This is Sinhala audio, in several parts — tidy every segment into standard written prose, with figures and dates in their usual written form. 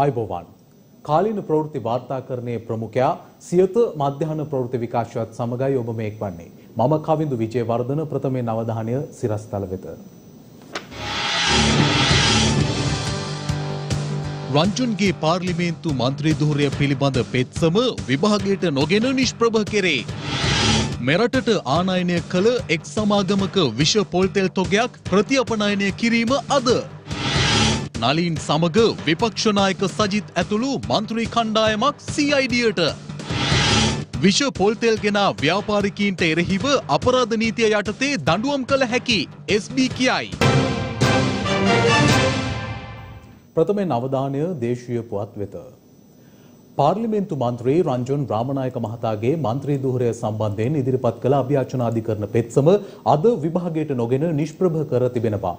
आयुबोवान කාලීන ප්‍රවෘත්ති වාර්තාකරණයේ ප්‍රමුඛයා සියත මධ්‍යහන ප්‍රවෘත්ති විකාශයත් සමගයි ඔබ මේක් වන්නේ මම කවිඳු විජේවර්ධන ප්‍රථමයෙන් අවධානය සිරස්තල වෙත රංජුන්ගේ පාර්ලිමේන්තු මන්ත්‍රී ධූරය පිළිබඳ පෙත්සම විභාගයට නොගෙන නිෂ්ප්‍රභ කෙරේ මෙරටට ආනයනය කළ එක් සමාගමක විෂ පොල්තෙල් තොගයක් ප්‍රතිඅපනයනය කිරීම අද නලින් සමග විපක්ෂ නායක සජිත් ඇතුළු මන්ත්‍රී කණ්ඩායමක් CID-ට විෂ පොල්තෙල් ගෙනා ව්‍යාපාරිකයින්ට එරෙහිව අපරාධ නීතිය යටතේ දඬුවම් කළ හැකි SB කියයි. ප්‍රථමයෙන් අවධානය දේශීය පුවත් වෙත. පාර්ලිමේන්තු මන්ත්‍රී රංජන් රාමනායක මහතාගේ මන්ත්‍රී ධූරය සම්බන්ධයෙන් ඉදිරිපත් කළ අභියාචනාධිකරණ පෙත්සම අද විභාගයට නොගෙන නිෂ්ප්‍රභ කර තිබෙනවා.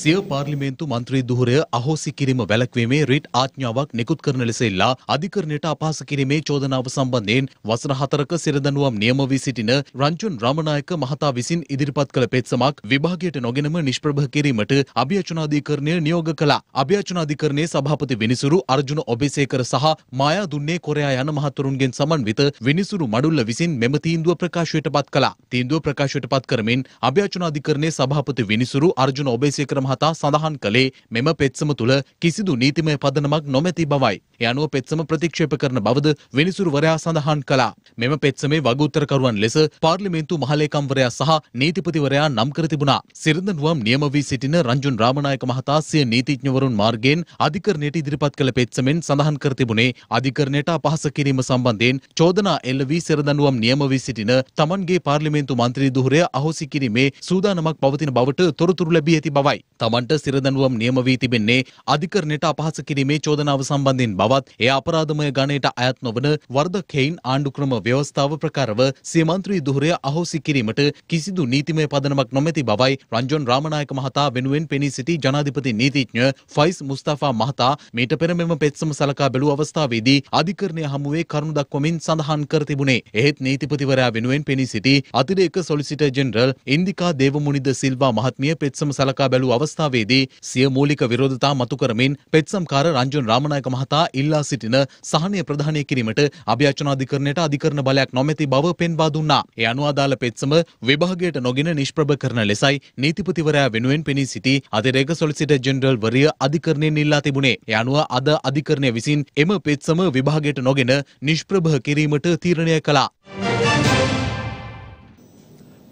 සිය පාර්ලිමේන්තු මන්ත්‍රී ධූරය අහෝසි කිරීම වැළැක්වීමේ රිට් ආඥාවක් නිකුත් කරන ලෙස ඉල්ලා අධිකරණයට අපහාස කිරීමේ චෝදනාව සම්බන්ධයෙන් වසර 4ක සිරදඬුවම් නියම වී සිටින රංජන් රාමනායක මහතා විසින් ඉදිරිපත් කළ පෙත්සමක් විභාගයට නොගෙනම නිෂ්ප්‍රභ කිරීමට අභියාචනාධිකරණය නියෝග කළා. අභියාචනාධිකරණයේ සභාපති විනිසුරු අර්ජුන ඔබේසේකර සහ මායා දුන්නේ කොරයා යන මහතුරුන්ගෙන් සමන්විත විනිසුරු මඩුල්ල විසින් මෙම තීන්දුව ප්‍රකාශයට පත් කළා. තීන්දුව ප්‍රකාශයට පත් කරමින් අභියාචනාධිකරණයේ සභාපති විනිසුරු අර්ජුන ඔබේසේකර මහතා සඳහන් කළේ මෙම පෙත්සම තුළ කිසිදු නීතිමය පදනමක් නොමැති බවයි. ඒ අනුව පෙත්සම ප්‍රතික්ෂේප කරන බවද විනිසුරුවරයා සඳහන් කළා. මෙම පෙත්සමේ වගඋත්තරකරුවන් ලෙස පාර්ලිමේන්තු මහලේකම්වරයා සහ නීතිපතිවරයා නම් කර තිබුණා. සිරදඬුවම් නියම වී සිටින රංජන් රාමනායක මහතා සිය නීතිඥවරුන් මාර්ගයෙන් අධිකරණයට ඉදිරිපත් කළ පෙත්සමෙන් සඳහන් කර තිබුණේ අධිකරණයට අපහාස කිරීම සම්බන්ධයෙන් චෝදනා එල්ල වී සිරදඬුවම් නියම වී සිටින තමන්ගේ පාර්ලිමේන්තු මන්ත්‍රී ධූරය අහෝසි කිරීමේ සූදානමක් පවතින බවට තොරතුරු ලැබී ඇති බවයි. තමන්ට සිරදඬුවම් නියම වී තිබෙන්නේ අධිකරණයට අපහාස කිරීමේ චෝදනාව සම්බන්ධයෙන් බවත් එය අපරාධමය ගණයට අයත් නොවන වර්ධක හේයින් ආණ්ඩුක්‍රම ව්‍යවස්ථාව ප්‍රකාරව සිය මන්ත්‍රී ධූරය අහෝසි කිරීමට කිසිදු නීතිමය පදනමක් නොමැති බවයි රංජන් රාමනායක මහතා වෙනුවෙන් පෙනී සිටි ජනාධිපති නීතිඥ ෆයිස් මුස්තාෆා මහතා මීට පෙර මෙම පෙත්සම සලකා බැලූ අවස්ථාවේදී අධිකරණය හමුවේ කරුණු දක්වමින් සඳහන් කර තිබුණේ. එහෙත් නීතිපතිවරයා වෙනුවෙන් පෙනී සිටි අතිරේක සොලිසිටර් ජෙනරල් ඉන්දිකා දේවමුනිද සිල්වා මහත්මිය පෙත්සම සලකා බැලූ අවස්ථාවේදී සිය මූලික විරෝධතා මතු කරමින් පෙත්සම්කාර රංජන් රාමනායක මහතා ඉල්ලා සිටින සහනය ප්‍රදානය කිරීමට අභියාචනාධිකරණයට අධිකරණ බලයක් නොමැති බව පෙන්වා දුන්නා. ඒ අනුව අදාළ පෙත්සම විභාගයට නොගෙන නිෂ්ප්‍රභ කරන ලෙසයි නීතිපතිවරයා වෙනුවෙන් පෙනී සිටි අතිරේක සොලිසිටර් ජෙනරල් වරිය අධිකරණයෙන් ඉල්ලා තිබුණේ. ඒ අනුව අද අධිකරණය විසින් එම පෙත්සම විභාගයට නොගෙන නිෂ්ප්‍රභ කිරීමට තීරණය කළා.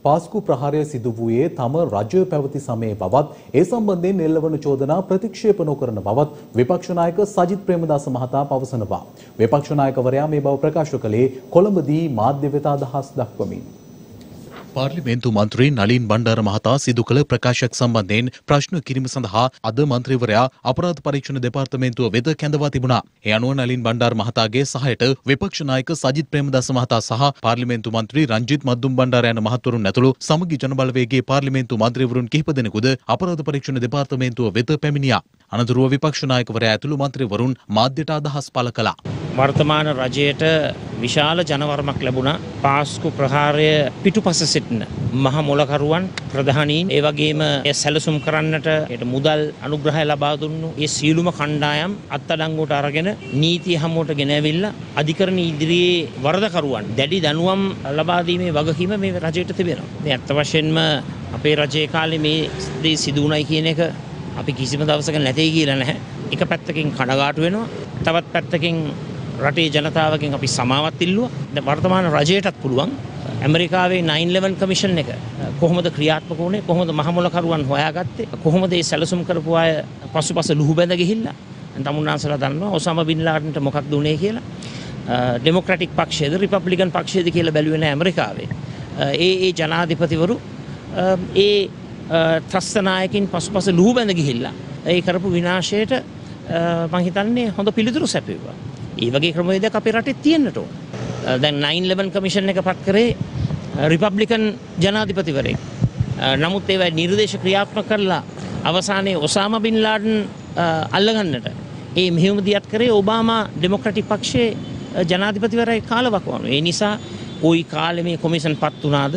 පාස්කු ප්‍රහාරය සිදු වූයේ තම රජය පැවති සමයේ බවත් ඒ සම්බන්ධයෙන් එල්ලවන චෝදනා ප්‍රතික්ෂේප නොකරන බවත් විපක්ෂ නායක සජිත් ප්‍රේමදාස මහතා පවසනවා. විපක්ෂ නායකවරයා මේ බව ප්‍රකාශ කළේ කොළඹදී මාධ්‍ය වෙත අදහස් දක්වමින්. පාර්ලිමේන්තු මන්ත්‍රී නලින් බණ්ඩාර මහතා සිදු කළ ප්‍රකාශයක් සම්බන්ධයෙන් ප්‍රශ්න කිරීම සඳහා අද මන්ත්‍රීවරයා අපරාධ පරීක්ෂණ දෙපාර්තමේන්තුව වෙත කැඳවා තිබුණා. ඒ අනුව නලින් බණ්ඩාර මහතාගේ සහයට විපක්ෂ නායක සජිත් ප්‍රේමදාස මහතා සහ පාර්ලිමේන්තු මන්ත්‍රී රංජිත් මද්දුම් බණ්ඩාර යන මහතුරුන් ඇතුළු සමගි ජනබලවේගයේ පාර්ලිමේන්තු මන්ත්‍රීවරුන් කිහිප දෙනෙකුද අපරාධ පරීක්ෂණ දෙපාර්තමේන්තුව වෙත පැමිණියා. අනතුරුව විපක්ෂ නායකවරයා ඇතුළු මන්ත්‍රීවරුන් මාධ්‍යට අදහස් පළ කළා. වර්තමාන රජයට විශාල ජනවර්මක් ලැබුණා. පාස්කු ප්‍රහාරය පිටුපස සිටින මහ මොලකරුවන් ප්‍රධානීන් ඒ වගේම සැලසුම් කරන්නට මුදල් අනුග්‍රහය ලබා දුන්නු ඒ සියලුම කණ්ඩායම් අත්අඩංගුවට අරගෙන නීතිය හමුවට ගෙනවිලා අධිකරණ ඉදිරියේ වරදකරුවන් දැඩි දඬුවම් ලබා දීමේ වගකීම මේ රජයට තිබෙනවා. මේ අත් වශයෙන්ම අපේ රජයේ කාලේ මේ දේ සිදු වුණයි කියන එක අපි කිසිම දවසක නැtei කියලා නැහැ. එක පැත්තකින් කඩාගාටු වෙනවා. තවත් පැත්තකින් රටේ ජනතාවකින් අපි සමාවත් ඉල්ලුවා. දැන් වර්තමාන රජයටත් පුළුවන් ඇමරිකාවේ 9/11 කමිෂන් එක කොහොමද ක්‍රියාත්මක වුණේ? කොහොමද මහමොලකරුවන් හොයාගත්තේ? කොහොමද මේ සැලසුම් කරපු අය පසුපස ලුහුබැඳ ගිහිල්ලා? තමුන්නාන්සලා දන්නවා ඔසාමා බින් ලාඩන්ට මොකක්ද උනේ කියලා. ඩෙමොක්‍රැටික් පක්ෂයේද රිපබ්ලිකන් පක්ෂයේද කියලා බැලුවේ නැහැ ඇමරිකාවේ. ඒ ජනාධිපතිවරු ඒ ත්‍රස්ත නායකින් පසුපස ලුහුබැඳ ගිහිල්ලා ඒ කරපු විනාශයට මම හිතන්නේ හොඳ පිළිතුරු සැපෙවුවා. ඒ වගේ ක්‍රමවේදයක් අපේ රටේ තියෙන්නට ඕන. දැන් 9/11 කමිෂන් එක පත් කරේ රිපබ්ලිකන් ජනාධිපතිවරයෙක්. නමුත් ඒවා නිර්දේශ ක්‍රියාත්මක කරලා අවසානයේ ඔසාමා බින් ලාඩන් අල්ලගන්නට ඒ මෙහෙයුම දියත් කරේ ඔබාමා ඩෙමොක්‍රැටික් පක්ෂයේ ජනාධිපතිවරයෙක් කාලවකවානුව. ඒ නිසා ওই කාලේ මේ කොමිෂන් පත් වුණාද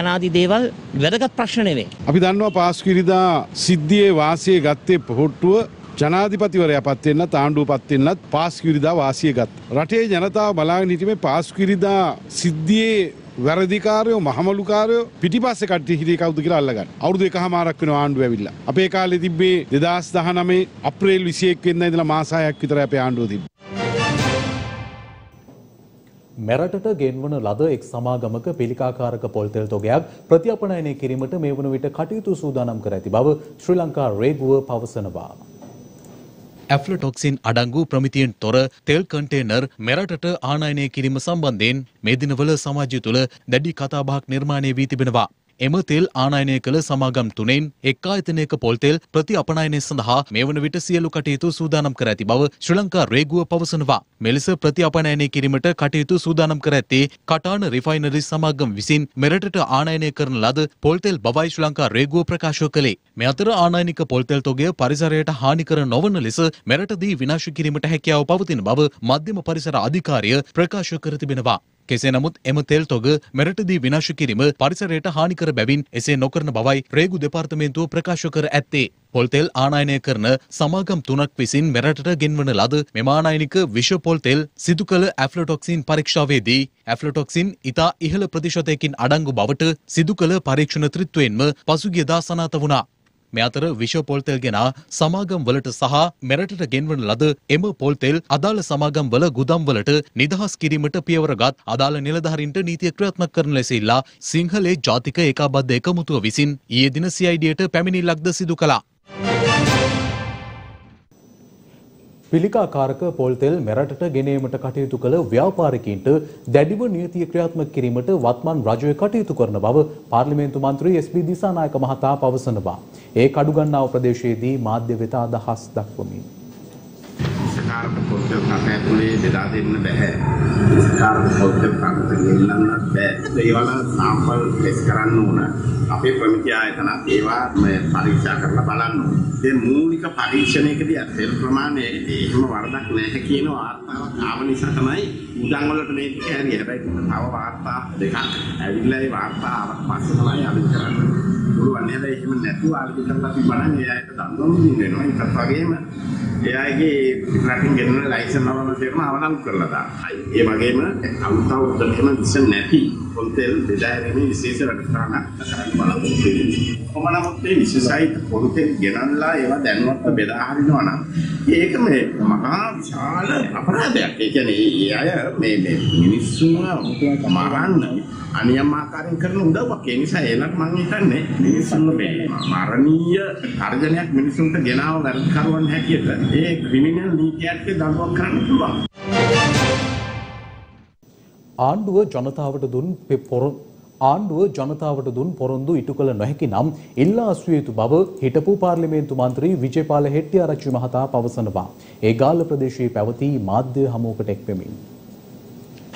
යනාදී දේවල් වැදගත් ප්‍රශ්න නෙවෙයි. අපි දන්නවා පාස්කු ඉරිදා සිද්ධියේ වාසිය ගත්තේ පොහොට්ටුව ජනාධිපතිවරයා පත් වෙන්නත් ආණ්ඩුව පත් වෙන්නත් පාස්කිරිදා වාසිය ගත්තා. රටේ ජනතාව බලාගෙන හිටියේ පාස්කිරිදා සිද්ධියේ වැරදිකාරයෝ මහමලුකාරයෝ පිටිපස්සේ කට්ටිය හිටියේ කවුද කියලා අල්ලගන්න. අවුරුදු එකහමාරක් වෙනවා ආණ්ඩුව ඇවිල්ලා. අපේ කාලේ තිබ්බේ 2019 අප්‍රේල් 21 වෙනිදා ඉඳලා මාස 6ක් විතර අපේ ආණ්ඩුව තිබ්බේ. මෙරටට ගෙන්වන ලද එක් සමාගමක පිළිකාකාරක පොල්තෙල් තොගයක් ප්‍රතිඅපනයනය කිරීමට මේ වන විට කටයුතු සූදානම් කර ඇති බව ශ්‍රී ලංකා රේගුව පවසනවා. ඇෆ්ලොටොක්සින් අඩංගු ප්‍රමිතියෙන් තොර තෙල් කන්ටේනර් මෙරටට ආනයනය කිරීම සම්බන්ධයෙන් මේ දිනවල සමාජය තුළ දැඩි කතාබහක් නිර්මාණය වී තිබෙනවා. එම තෙල් ආනයනය කළ සමාගම් තුනෙන් එක් ආයතනයක පොල්තෙල් ප්‍රතිඅපනයනය සඳහා මේ වන විට සියලු කටයුතු සූදානම් කර ඇති බව ශ්‍රී ලංකා රේගුව පවසනවා. මෙලෙස ප්‍රතිඅපනයනය කිරීමට කටයුතු සූදානම් කර ඇත්තේ කටාන රිෆයිනරි සමාගම් විසින් මෙරටට ආනයනය කරන ලද පොල්තෙල් බවයි ශ්‍රී ලංකා රේගුව ප්‍රකාශ කළේ. මේ අතර ආනයනික පොල්තෙල් තොගය පරිසරයට හානිකර නොවන ලෙස මෙරටදී විනාශ කිරීමට හැකියාව පවතින බව මධ්‍යම පරිසර අධිකාරිය ප්‍රකාශ කර තිබෙනවා. කෙසේ නමුත් එම තෙල් තොග මෙරටදී විනාශ කිරීම පරිසරයට හානිකර බැවින් එසේ නොකරන බවයි රේගු දෙපාර්තමේන්තුව ප්‍රකාශ කර ඇත්තේ. පොල්තෙල් ආනයනය කරන සමාගම් තුනක් විසින් මෙරටට ගෙන්වන ලද මෙම ආනයනික විෂ පොල්තෙල් සිදු කළ ඇෆ්ලොටොක්සින් පරීක්ෂාවේදී ඇෆ්ලොටොක්සින් ඉතා ඉහළ ප්‍රතිශතයකින් අඩංගු බවට සිදු කළ පරීක්ෂණ තෘත්වයෙන්ම පසුගියදා සනාථ වුණා. මේ අතර විෂ පොල්තෙල් ගෙනා සමාගම් වලට සහ මෙරටට ගෙන්වන ලද එම පොල්තෙල් අදාළ සමාගම් වල ගුදම් වලට නිදහස් කිරීමට පියවරගත් අදාළ නිලධාරීන්ට නීතිය ක්‍රියාත්මක කරන ලෙස ඉල්ලා සිංහලේ ජාතික ඒකාබද්ධ එකමුතුව විසින් ඊයේ දින CIDට පැමිණිල්ලක්ද සිදු කළා. පිළිකාකාරක පොල්තෙල් මෙරටට ගෙනීමට කටයුතු කළ ව්‍යාපාරිකයින්ට දැඩිව නීතිය ක්‍රියාත්මක කිරීමට වත්මන් රජය කටයුතු කරන බව පාර්ලිමේන්තු මන්ත්‍රී SP දිසානායක මහතා පවසනවා. ඒ කඩුගන්නාව ප්‍රදේශයේදී මාධ්‍ය වෙත අදහස් දක්වමින් සකාරක පොල්තෙල් කටයුතුලේ බෙදා දෙන්න බෑ. සකාරක පොල්තෙල් කටයුතු ගෙන්නන්න බෑ. ඒවල සාම්පල් ටෙස්ට් කරන්න ඕන. අපේ ප්‍රමිතිය ආයතන ඒවා පරීක්ෂා කරලා බලන්න ඕන. ඒ මූලික පරීක්ෂණයකදී අතෙල් ප්‍රමාණය එහෙම වරදක් නැහැ කියන වාර්තාවක් ආව නිසා තමයි උදන් වලට මේ ටික හරි. හැබැයි තව වාර්තා දෙකක් ඇවිල්ලා ඒ වාර්තා ආවට පස්සේ තමයි අපි කරන්නේ. පුළුවන් නේද එහෙම නැතුව ආයෙත් කරලා තිබුණා නම් ඒ අයට දන් දුන්නේ වෙනවා. ඒත් වගේම ඒ අයගේ රැකින් ගෙනන ලයිසන් නම තේරුම අවලංගු කරලා දානවා. ඒ වගේම අවුටවුට් දෙකම විශේෂ නැති පොල්තෙල් බෙදා ගැනීම විශේෂ රටාවක් කරන්න බලාපොරොත්තු වෙනවා. කොමනමුත් මේ විශේෂයි පොල්තෙල් ගෙනනලා ඒවා දැනුවත් බෙදා හරිනවා නම් ඒක මේ මහා විශාල අපරාධයක්. ඒ කියන්නේ ඒ අය මේ මිනිස්සුන්ව මරන්න අනියම් ආකාරයෙන් කරන උදව්වක්. ඒ නිසා ඒලක් මම හිතන්නේ මිනිස්සුන්ව මේ මරණීය තර්ජනයක් මිනිසුන්ට ගෙනාව වැරදිකරුවන් හැටියට ඒ ක්‍රිමිනල් නීතියට දඬුවම් කරන්න පුළුවන්. ආණ්ඩුව ජනතාවට දුන් පොරොන්දු ඉටු කළ නොහැකි නම් ඉල්ලා අස්විය යුතු බව හිටපු පාර්ලිමේන්තු මන්ත්‍රී විජේපාල හෙට්ටිආරච්චි මහතා පවසනවා. ඒ ගාල්ල ප්‍රදේශයේ පැවති මාධ්‍ය හමුවකට එක් වෙමින්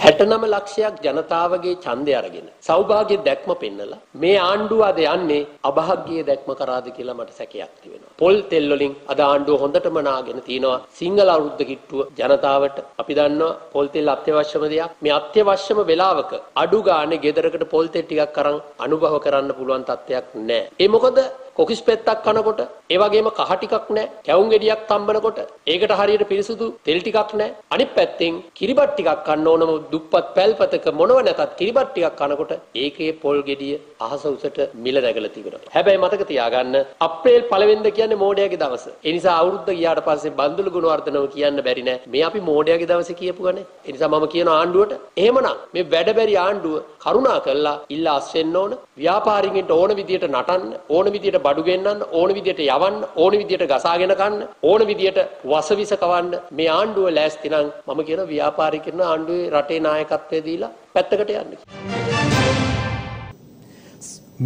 69 ලක්ෂයක් ජනතාවගේ ඡන්දය අරගෙන සෞභාග්‍ය දැක්ම පෙන්නලා මේ ආණ්ඩුව අද යන්නේ අභාග්‍යයේ දැක්ම කරාද කියලා මට සැකයක් තියෙනවා. පොල් තෙල් වලින් අද ආණ්ඩුව හොඳටම නාගෙන තිනවා. සිංගල අවුරුද්ද කිට්ටුව ජනතාවට අපි දන්නවා පොල් තෙල් අත්‍යවශ්‍යම දෙයක්. මේ අත්‍යවශ්‍යම වෙලාවක අඩු ගානේ ගෙදරකට පොල් තෙල් ටිකක් අරන් අනුභව කරන්න පුළුවන් තත්ත්වයක් නැහැ. ඒ මොකද කොකිස් පෙත්තක් කනකොට ඒ වගේම කහ ටිකක් නැහැ. කැවුම් ගෙඩියක් තම්බනකොට ඒකට හරියට පිරිසුදු තෙල් ටිකක් නැහැ. අනිත් පැත්තෙන් කිරිබත් ටිකක් කන්න ඕනම දුප්පත් පැල්පතක මොනව නැතත් කිරිබත් ටිකක් කනකොට ඒකේ පොල් ගෙඩිය අහස උසට මිල නැගලා තිබෙනවා. හැබැයි මතක තියාගන්න අප්‍රේල් 1 වෙනිදා කියන්නේ මෝඩයාගේ දවස. ඒ නිසා අවුරුද්ද ගියාට පස්සේ බන්දුළු ගුණවර්ධනව කියන්න බැරි නෑ. මේ අපි මෝඩයාගේ දවසේ කියපු ගනේ. ඒ නිසා මම කියන ආණ්ඩුවට එහෙමනම් මේ වැඩබැරි ආණ්ඩුව කරුණා කළා ඉල්ලා අස්වෙන්න ඕන. ව්‍යාපාරිකයන්ට ඕන විදියට නටන්න ඕන විදියට බඩු ගෙන්නන්න ඕන විදියට යවන්න ඕන විදියට ගසාගෙන ගන්න ඕන විදියට වසවිස කවන්න මේ ආණ්ඩුව ලෑස්ති නම් මම කියන ව්‍යාපාරිකයන් ආණ්ඩුවේ රටේ නායකත්වය දීලා පැත්තකට යන්න.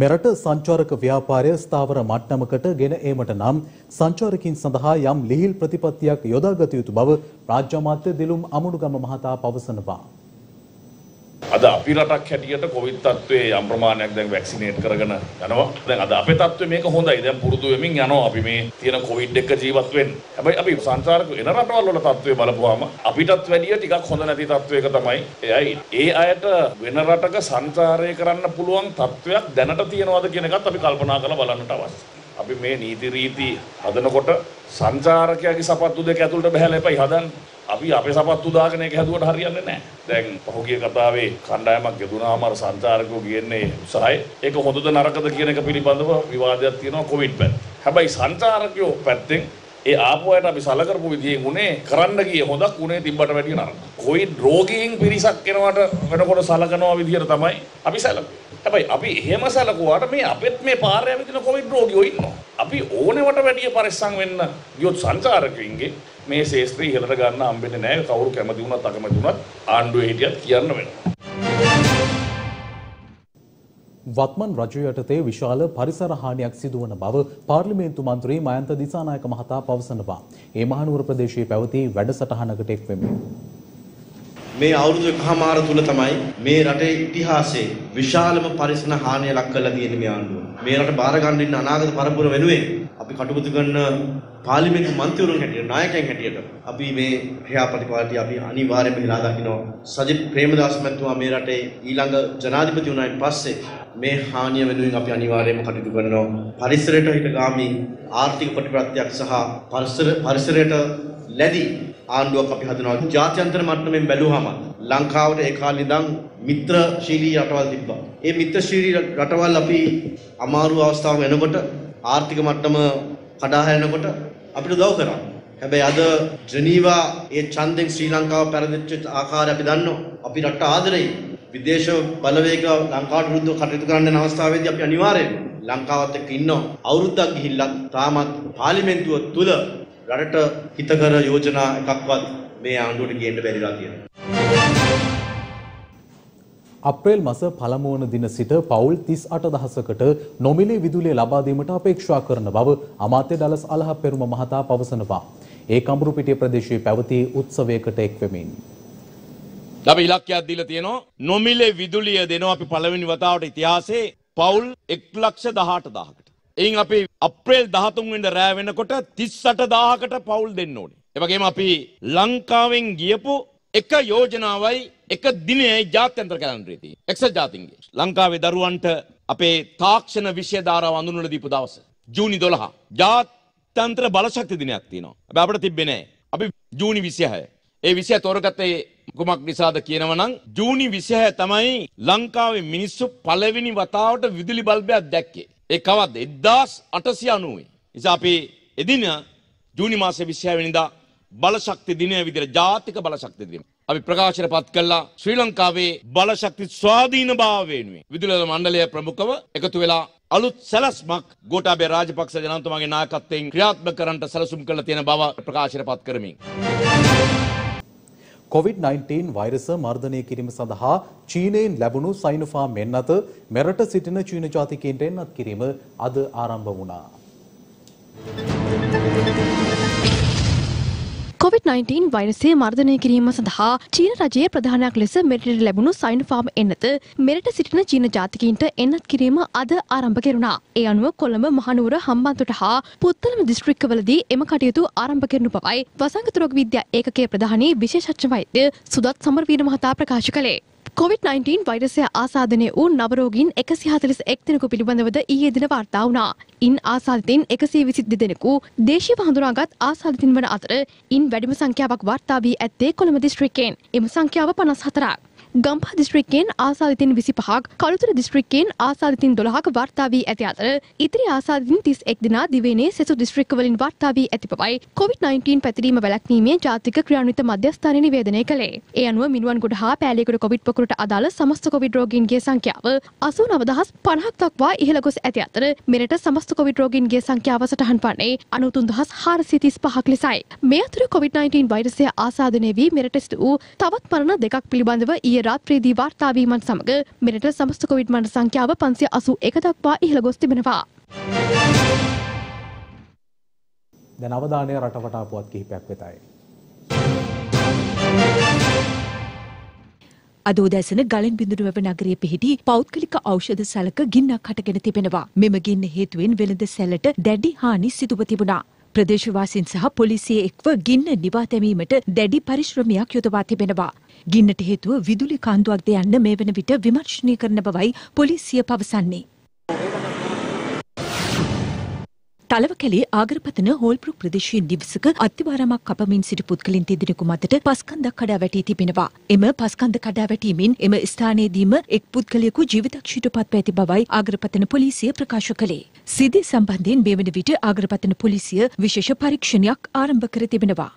මෙරට සංචාරක ව්‍යාපාරය ස්ථාවර මට්ටමකට ගෙන ඒමට නම් සංචාරකින් සඳහා යම් ලිහිල් ප්‍රතිපත්තියක් යොදාගත යුතු බව රාජ්‍ය අමාත්‍ය දිලුම් අමුණුගම මහතා පවසනවා. අද අපි රටක් හැටියට කොවිඩ් තත්ත්වයේ යම් ප්‍රමාණයක් දැන් වැක්සිනේට් කරගෙන යනවා. දැන් අද අපේ තත්ත්වය මේක හොඳයි. දැන් පුරුදු වෙමින් යනවා අපි මේ තියෙන කොවිඩ් එක ජීවත් වෙන්න. හැබැයි අපි සංසාරක වෙන රටවල් වල තත්ත්වය බලපුවාම අපිටත් වැඩිය ටිකක් හොඳ නැති තත්ත්වයක තමයි ඒ අයට වෙන රටක සංසාරය කරන්න පුළුවන් තත්ත්වයක් දැනට තියෙනවද කියන එකත් අපි කල්පනා කරලා බලන්නට අවශ්‍යයි. अभी मैं नीति रीति हदन कोट संचार की सपत्तु देख अतुल बहल पै हदन अभी आप सपत्तु दागने हदुट हरियाणा ने දැන් පහුගිය කතාවේ කණ්ඩායමක් ගෙදුනා මාර සංචාරකෝ කියන්නේ උසහය ඒක හොඳද නරකද කියන එක පිළිබඳව විවාදයක් තියෙනවා කොවිඩ් පැත්ත. හැබැයි සංචාරකයෝ පැත්තෙන් ඒ ආපු අයට අපි සලකපු විදියෙන් උනේ කරන්න ගියේ හොඳක් උනේ තිබ්බට වැඩිය නරක. කොවිඩ් රෝගීන් පිරිසක් වෙනවට වෙනකොට සලකනවා විදියට තමයි අපි සලකුවේ. හැබැයි අපි එහෙම සලකුවාට මේ අපෙත් මේ පාරේ ඇවිදින කොවිඩ් රෝගියෝ ඉන්නවා. අපි ඕනෙවට වැඩිය පරිස්සම් වෙන්න ගියොත් සංචාරකයන්ගේ මේ ශේෂ්ත්‍රී ඉහළට ගන්න හම්බෙන්නේ නැහැ. කවුරු කැමති වුණත් අකමැති වුණත් ආණ්ඩුවේ හිටියත් කියන්න වෙනවා. වත්මන් රජය යටතේ විශාල පරිසර හානියක් සිදුවන බව පාර්ලිමේන්තු මන්ත්‍රී මයන්ත දිසානායක මහතා පවසනවා. ඒ මහනුවර ප්‍රදේශයේ පැවති වැඩසටහනකට එක් වෙමින් මේ අවුරුදු කමාර තුල තමයි මේ රටේ ඉතිහාසයේ විශාලම පරිසර හානිය ලක් කරලා තියෙන්නේ මේ ආණ්ඩුව. මේ රට බාර ගන්න ඉන්න අනාගත පරපුර වෙනුවෙන් අපි කටයුතු කරන පාර්ලිමේන්තු මන්ත්‍රීවරුන් හැටියට නායකයන් හැටියට අපි මේ ප්‍රජාපතිපාලනය අපි අනිවාර්යයෙන්ම හිලා දකිනවා. සජිත් ප්‍රේමදාස මහත්මයා මේ රටේ ඊළඟ ජනාධිපති වුණායින් පස්සේ මේ හානිය වෙනුවෙන් අපි අනිවාර්යයෙන්ම කටයුතු කරනවා. පරිසරයට හිතගාමී ආර්ථික ප්‍රතිප්‍රත්‍යක් සහ පරිසරයට ලැබි ආණ්ඩුවක් අපි හදනවා. ජාත්‍යන්තර මට්ටමින් බැලුවාම ලංකාවට ඒ කාලේ ඉඳන් මිත්‍රශීලී රටවල් තිබ්බා. ඒ මිත්‍රශීලී රටවල් අපි අමාරු අවස්ථාවක එනකොට ආර්ථික මට්ටම කඩා හැරෙනකොට අපිට උදව් කරා. හැබැයි අද ජනීවා ඒ ඡන්දෙන් ශ්‍රී ලංකාව පෙරදිච්ච ආකාරය අපි දන්නවා. අපි රට ආදරෙයි විදේශ බලවේග ලංකාවට විරුද්ධව කටයුතු කරන්න යන අවස්ථාවේදී අපි අනිවාර්යෙන් ලංකාවත් එක්ක ඉන්නවා. අවුරුද්දක් ගිහිල්ලා තාමත් පාර්ලිමේන්තුව තුල රටට හිතකර යෝජනා එකක්වත් මේ ආණ්ඩුවට ගේන්න බැරිලා තියෙනවා. අප්‍රේල් මාස පළමු වන දින සිට පවුල් 38000කට නොමිලේ විදුලිය ලබා දීමට අපේක්ෂා කරන බව අමාත්‍ය ඩලස් අලහප්පෙරුම මහතා පවසනවා. ඒ කඹුරුපිටිය ප්‍රදේශයේ පැවති උත්සවයකට එක් වෙමින් අපි ඉලක්කයක් දීලා තියෙනවා නොමිලේ විදුලිය දෙනවා අපි පළවෙනි වතාවට ඉතිහාසයේ පවුල් 118000කට. එයින් අපි අප්‍රේල් 13 වෙනිදා රැ වෙනකොට 38000කට පවුල් දෙන්න ඕනේ. ඒ වගේම අපි ලංකාවෙන් ගියපු එක යෝජනාවයි එක දිනයයි ජාත්‍යන්තර කැලෙන්ඩරේ තියෙන්නේ. එක්සත් ජාතීන්ගේ. ලංකාවේ දරුවන්ට අපේ තාක්ෂණ විෂය ධාරාව අඳුන්වලා දීපු දවස ජූනි 12 ජාත්‍යන්තර බලශක්ති දිනයක් තියෙනවා. අපි අපිට තිබ්බේ නැහැ. අපි ජූනි 26. ඒ 26 තෝරගත්තේ කුමක් නිසාද කියනවා නම් ජූනි 26 තමයි ලංකාවේ මිනිස්සු පළවෙනි වතාවට විදුලි බල්බයක් දැක්කේ. ඒ කවද්ද 1890. ඉතින් අපි එදින ජූනි මාසේ 26 වෙනිදා බලශක්ති දිනය විදිහට ජාතික බලශක්ති දිනය අපි ප්‍රකාශනපත් කළා. ශ්‍රී ලංකාවේ බලශක්ති ස්වාධීනභාවය වෙනුවෙන් විදුලි මණ්ඩලය ප්‍රමුඛව එකතු වෙලා අලුත් සැලැස්මක් ගෝඨාභය රාජපක්ෂ ජනාධිපතිතුමාගේ නායකත්වයෙන් ක්‍රියාත්මක කරන්නට සැලසුම් කළ තියෙන බව ප්‍රකාශනපත් කරමින් COVID-19 වෛරස මර්ධනය කිරීම සඳහා චීනයෙන් ලැබුණු සයිනොෆාම් මෙන්නත මෙරට සිටින චීන ජාතිකයන්ට එන්නත් කිරීම අද ආරම්භ වුණා. COVID-19 වෛරසය මර්ධනය කිරීම සඳහා චීන රජයේ ප්‍රධානයක් ලෙස මෙරට ලැබුණු සයිනොෆාම් එන්නත මෙරට සිටින චීන ජාතිකයන්ට එන්නත් කිරීම අද ආරම්භ කෙරුණා. ඒ අනුව කොළඹ මහනුවර හම්බන්තොට හා පුත්තලම දිස්ත්‍රික්කවලදී එම කටයුතු ආරම්භ කරනු බවයි වසංගත රෝග විද්‍යා ඒකකයේ ප්‍රධානී විශේෂඥ වෛද්‍ය සුදත් සමරවීර මහතා ප්‍රකාශ කළේ. COVID-19 වෛරසය ආසාදනය වූ නවරෝගීන් 141 දෙනෙකු පිළිබඳවද ඊයේ දින වාර්තා වුණා. ඉන් ආසාදිතින් 122 දෙනෙකු දේශීයව හඳුනාගත් ආසාදිතින් වන අතර ඉන් වැඩිම සංඛ්‍යාවක් වාර්තා වී ඇත්තේ කොළඹ දිස්ත්‍රික්කයෙන්. එම සංඛ්‍යාව 54ක්. ගම්පහ දිස්ත්‍රික්කයෙන් ආසාදිතින් 25ක්, කළුතර දිස්ත්‍රික්කයෙන් ආසාදිතින් 12ක් වාර්තා වී ඇති අතර ඉතිරි ආසාදිතින් 31 දෙනා දිවයිනේ සෙසු දිස්ත්‍රික්කවලින් වාර්තා වී ඇති බවයි COVID-19 පැතිරීම වැළැක්වීමේ ජාතික ක්‍රියාන්විත මධ්‍යස්ථානය නිවේදනය කළේ. ඒ අනුව මිනුවන්ගොඩ හා පෑලියගොඩ කොවිඩ් පොකුරට අදාළ සමස්ත කොවිඩ් රෝගීන්ගේ සංඛ්‍යාව 89050ක් දක්වා ඉහළ ගොස් ඇති අතර මෙරට සමස්ත කොවිඩ් රෝගීන්ගේ සංඛ්‍යාව සටහන් වන්නේ 93435ක් ලෙසයි. මේ අතර COVID-19 වෛරසය ආසාදනය වී මෙරට සිදු වූ තවත් මරණ දෙකක් පිළිබඳව රාත්‍රියේදී වාර්තා වීමත් සමග මෙරට සමස්ත කොවිඩ් මරණ සංඛ්‍යාව 581 දක්වා ඉහළ ගොස් තිබෙනවා. දැන් අවධානය රටවටා පුවත් කිහිපයක් වෙතයි. අද උදෑසන ගලෙන් බිඳුනුවැව නගරයේ පිහිටි පෞද්ගලික ඖෂධ සැලක ගින්නක් හටගෙන තිබෙනවා. මෙම ගින්න හේතුවෙන් වෙළඳ සැලට දැඩි හානි සිදුව තිබුණා. ප්‍රදේශවාසීන් සහ පොලිසිය එක්ව ගින්න නිවා දැමීමට දැඩි පරිශ්‍රමයක් යොදවා තිබෙනවා. ගින්නට හේතුව විදුලි කාන්දුවක්ද යන්න මේ වෙන විට විමර්ශනය කරන බවයි පොලිසිය පවසන්නේ. තලවකැලේ ආගරපතන හෝල්බ්‍රුක් ප්‍රදේශයේ නිවසක අත්තිවාරාමක් කපමින් සිටි පුද්ගලින් දෙදෙනෙකු මතට පස්කන්ධක් කඩා වැටී තිබෙනවා. එම පස්කන්ධ කඩා වැටීමෙන් එම ස්ථානයේදීම එක් පුද්ගලයෙකු ජීවිතක්ෂීටපත් වී ඇති බවයි ආගරපතන පොලිසිය ප්‍රකාශ කළේ. සිද්ධිය සම්බන්ධයෙන් මේ වන විට ආගරපතන පොලිසිය විශේෂ පරීක්ෂණයක් ආරම්භ කර තිබෙනවා.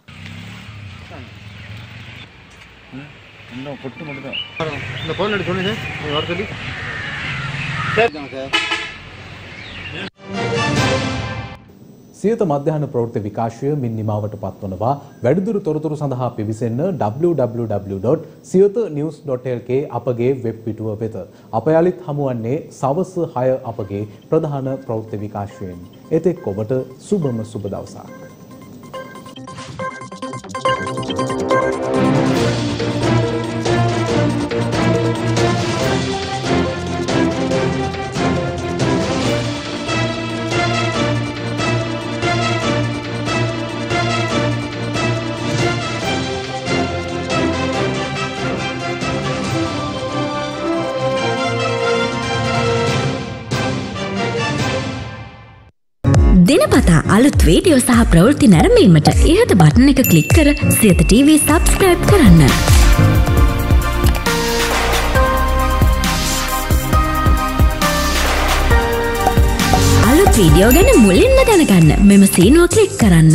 සියත මධ්‍යහන ප්‍රවෘත්ති විකාශය මින් නිමාවට පත්වනවා. වැඩිදුර තොරතුරු සඳහා පිවිසෙන්න www.siyathanews.lk අපගේ වෙබ් පිටුව වෙත. අප යාලිත් හමුවන්නේ සවස් 6 අපගේ ප්‍රධාන ප්‍රවෘත්ති විකාශයෙන්. එතෙක් ඔබට සුබම සුබ දවසක්. දිනපතා අලුත් වීඩියෝ සහ ප්‍රවෘත්ති නැරඹීමට ඉහත බටන් එක ක්ලික් කර සියත TV subscribe කරන්න. අලුත් වීඩියෝ ගැන මුලින්ම දැනගන්න මෙම සීනුව ක්ලික් කරන්න.